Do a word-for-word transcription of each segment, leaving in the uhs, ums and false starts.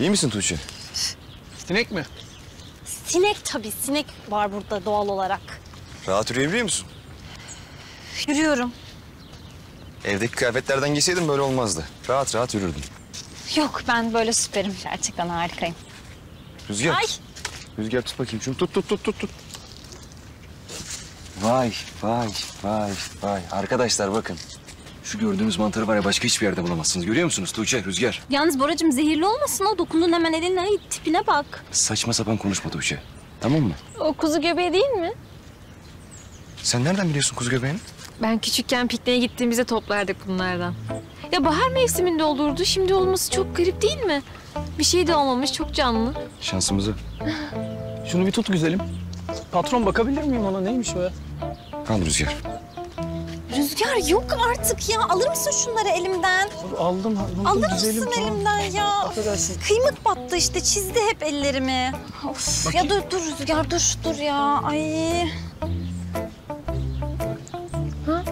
İyi misin Tuğçe? Sinek mi? Sinek tabii. Sinek var burada doğal olarak. Rahat yürüyebiliyor musun? Yürüyorum. Evdeki kıyafetlerden giyseydim böyle olmazdı. Rahat rahat yürürdüm. Yok, ben böyle süperim. Gerçekten harikayım. Rüzgar. Ay. Rüzgar tut bakayım şunu. Tut tut tut tut tut. Vay vay vay vay. Arkadaşlar bakın. Şu gördüğünüz mantarı var ya başka hiçbir yerde bulamazsınız. Görüyor musunuz Tuğçe, Rüzgar? Yalnız Boracığım zehirli olmasın o. Dokundun hemen eline. Ay, tipine bak. Saçma sapan konuşma Tuğçe. Tamam mı? O kuzu göbeği değil mi? Sen nereden biliyorsun kuzu göbeğini? Ben küçükken pikniğe gittiğimizde toplardık bunlardan. Ya bahar mevsiminde olurdu. Şimdi olması çok garip değil mi? Bir şey de olmamış. Çok canlı. Şansımızı. Şunu bir tut güzelim. Patron bakabilir miyim ona? Neymiş o ya? Al Rüzgar. Rüzgar yok artık ya. Alır mısın şunları elimden? Aldım. aldım Alır mısın elimden ya? Affedersin. Kıymık battı işte. Çizdi hep ellerimi. Of. Bakayım. Ya dur dur Rüzgar dur dur ya. Ay. Ha?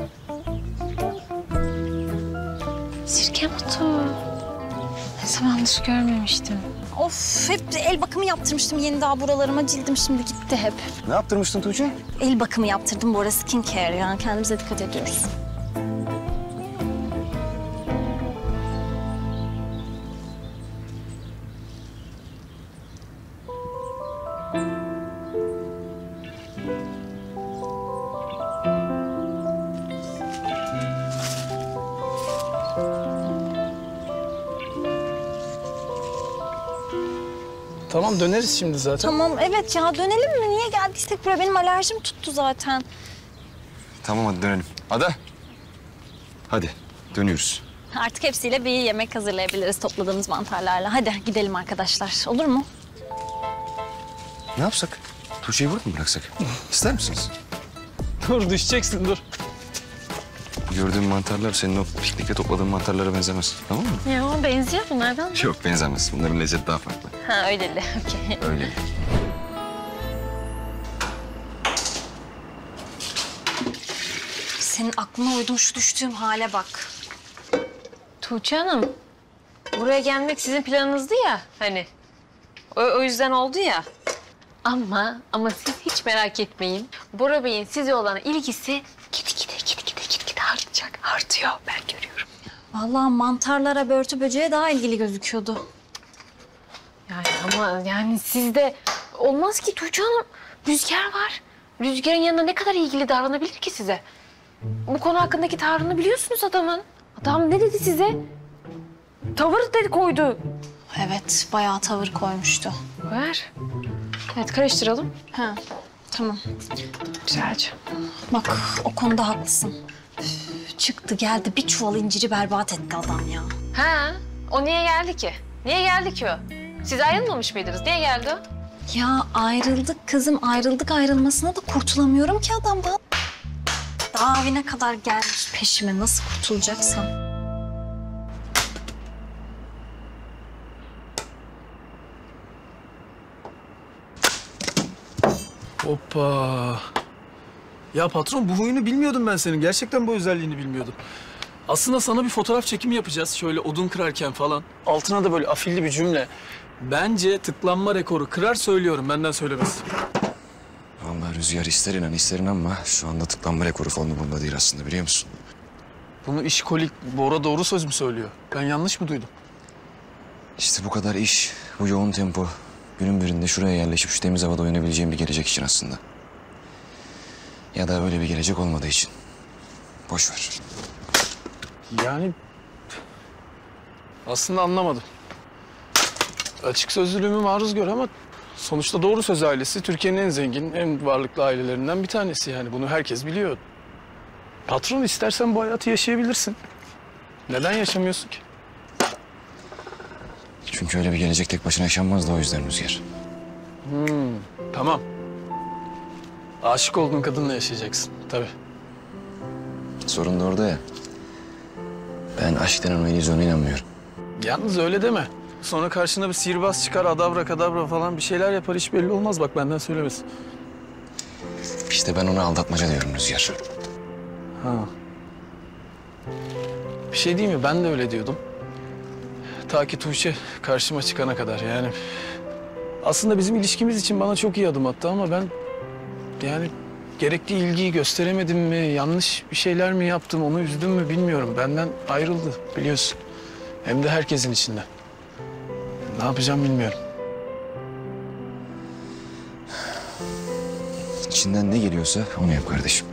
Sirke motoru. Ne zamandır görmemiştim. Of, hep el bakımı yaptırmıştım yeni daha buralarıma. Cildim şimdi gitti hep. Ne yaptırmıştın Tuğçe? El bakımı yaptırdım Bora, skin care. Yani kendimize dikkat ediyoruz. Tamam, döneriz şimdi zaten. Tamam, evet ya dönelim mi? Niye geldiysek buraya? Benim alerjim tuttu zaten. Tamam, hadi dönelim. Ada, hadi dönüyoruz. Artık hepsiyle bir yemek hazırlayabiliriz topladığımız mantarlarla. Hadi gidelim arkadaşlar, olur mu? Ne yapsak? Tuğçe'yi burada mı bıraksak? İster misiniz? Dur, düşeceksin, dur. Gördüğün mantarlar senin o piknikte topladığın mantarlara benzemez. Tamam mı? Ya benziyor bunlardan mı? Yok benzemez. Bunların lezzeti daha farklı. Ha öyle de. Okey. Öyle. Senin aklına uydum şu düştüğüm hale bak. Tuğçe Hanım. Buraya gelmek sizin planınızdı ya hani. O, o yüzden oldu ya. Ama ama siz hiç merak etmeyin. Bora Bey'in size olan ilgisi gidi gidi gidi gidi. Artacak, artıyor. Ben görüyorum. Vallahi mantarlara, börtü böceğe daha ilgili gözüküyordu. Yani ama yani sizde olmaz ki Tuğçe Hanım. Rüzgar var. Rüzgar'ın yanında ne kadar ilgili davranabilir ki size? Bu konu hakkındaki tavrını biliyorsunuz adamın. Adam ne dedi size? Tavır dedi koydu. Evet, bayağı tavır koymuştu. Ver. Evet, karıştıralım. Ha, tamam. Güzelce. Bak, o konuda haklısın. Üf, çıktı geldi bir çuval inciri berbat etti adam ya. Ha, o niye geldi ki? Niye geldi ki o? Siz ayrılmamış mıydınız? Niye geldi o? Ya ayrıldık kızım, ayrıldık ayrılmasına da kurtulamıyorum ki adamdan. Daha evine kadar gelmiş peşime, nasıl kurtulacaksam. Hoppa. Ya patron, bu huyunu bilmiyordum ben senin. Gerçekten bu özelliğini bilmiyordum. Aslında sana bir fotoğraf çekimi yapacağız. Şöyle odun kırarken falan. Altına da böyle afilli bir cümle. Bence tıklanma rekoru kırar, söylüyorum. Benden söylemez. Vallahi Rüzgar ister inan ister inan ama şu anda tıklanma rekoru falan bunda değil aslında, biliyor musun? Bunu işkolik Bora doğru söz mü söylüyor? Ben yanlış mı duydum? İşte bu kadar iş, bu yoğun tempo. Günün birinde şuraya yerleşip şu temiz havada oynayabileceğim bir gelecek için aslında. Ya da böyle bir gelecek olmadığı için. Boş ver. Yani aslında anlamadım. Açık sözlülüğümü maruz gör ama sonuçta Doğru Söz ailesi Türkiye'nin en zengin, en varlıklı ailelerinden bir tanesi yani. Bunu herkes biliyor. Patron, istersen bu hayatı yaşayabilirsin. Neden yaşamıyorsun ki? Çünkü öyle bir gelecek tek başına yaşanmaz da o yüzden Rüzgar. Hmm, tamam. Aşık olduğun kadınla yaşayacaksın, tabii. Sorun da orada ya. Ben aşk denen o illüzyona inanmıyorum. Yalnız öyle deme. Sonra karşına bir sihirbaz çıkar, adavra kadavra falan bir şeyler yapar, hiç belli olmaz. Bak benden söylemez. İşte ben ona aldatmaca diyorum Rüzgar. Ha. Bir şey diyeyim mi? Ben de öyle diyordum. Ta ki Tuğçe karşıma çıkana kadar yani. Aslında bizim ilişkimiz için bana çok iyi adım attı ama ben... yani gerekli ilgiyi gösteremedim mi, yanlış bir şeyler mi yaptım, onu üzdüm mü bilmiyorum. Benden ayrıldı biliyorsun. Hem de herkesin içinden. Ne yapacağım bilmiyorum. İçinden ne geliyorsa onu yap kardeşim.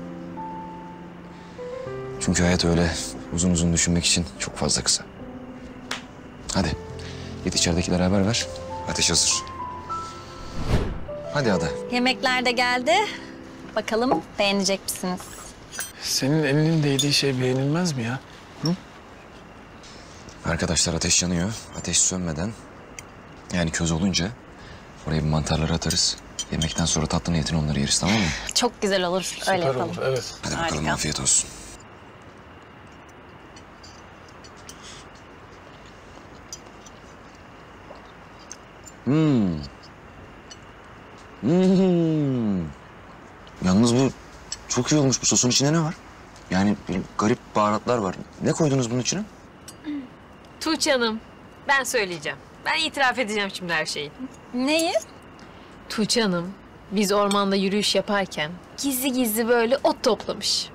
Çünkü hayat öyle uzun uzun düşünmek için çok fazla kısa. Hadi git içeridekilere haber ver. Ateş hazır. Hadi Ada. Yemekler de geldi. Bakalım beğenecek misiniz? Senin elinin değdiği şey beğenilmez mi ya? Hı? Arkadaşlar ateş yanıyor. Ateş sönmeden yani köz olunca oraya bir mantarları atarız. Yemekten sonra tatlı niyetine onları yeriz, tamam mı? Çok güzel olur. Süper öyle yapalım. Olur, evet. Hadi bakalım. Harika. Afiyet olsun. Hmm. Hmm. Yalnız bu çok iyi olmuş. Bu sosun içinde ne var? Yani garip baharatlar var. Ne koydunuz bunun içine? Tuğçe Hanım, ben söyleyeceğim. Ben itiraf edeceğim şimdi her şeyi. Neyi? Tuğçe Hanım, biz ormanda yürüyüş yaparken gizli gizli böyle ot toplamış.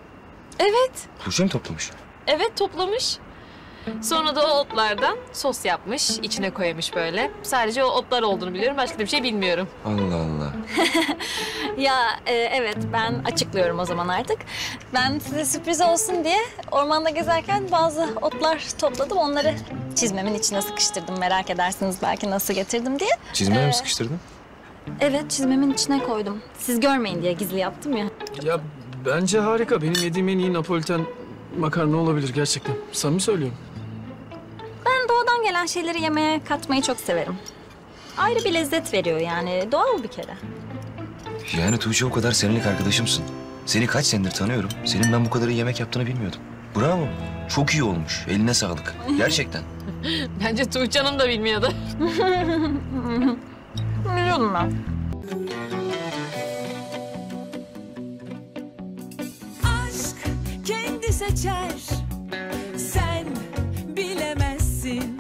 Evet. Tuğçe mi toplamış? Evet, toplamış. Sonra da o otlardan sos yapmış, içine koymuş böyle. Sadece o otlar olduğunu biliyorum, başka bir şey bilmiyorum. Allah Allah. Ya e, evet, ben açıklıyorum o zaman artık. Ben size sürpriz olsun diye ormanda gezerken bazı otlar topladım. Onları çizmemin içine sıkıştırdım. Merak edersiniz belki nasıl getirdim diye. Çizmeme ee, mi sıkıştırdın? Evet, çizmemin içine koydum. Siz görmeyin diye gizli yaptım ya. Ya bence harika. Benim yediğim en iyi Napoliten makarna olabilir gerçekten. Samimi söylüyorum. Ben doğadan gelen şeyleri yemeğe katmayı çok severim. Ayrı bir lezzet veriyor yani. Doğal bir kere. Yani Tuğçe o kadar senelik arkadaşımsın. Seni kaç senedir tanıyorum. Senin ben bu kadar iyi yemek yaptığını bilmiyordum. Bravo. Çok iyi olmuş. Eline sağlık. Gerçekten. Bence Tuğçe Hanım da bilmiyordu. Biliyordum ben. Aşk kendi seçer.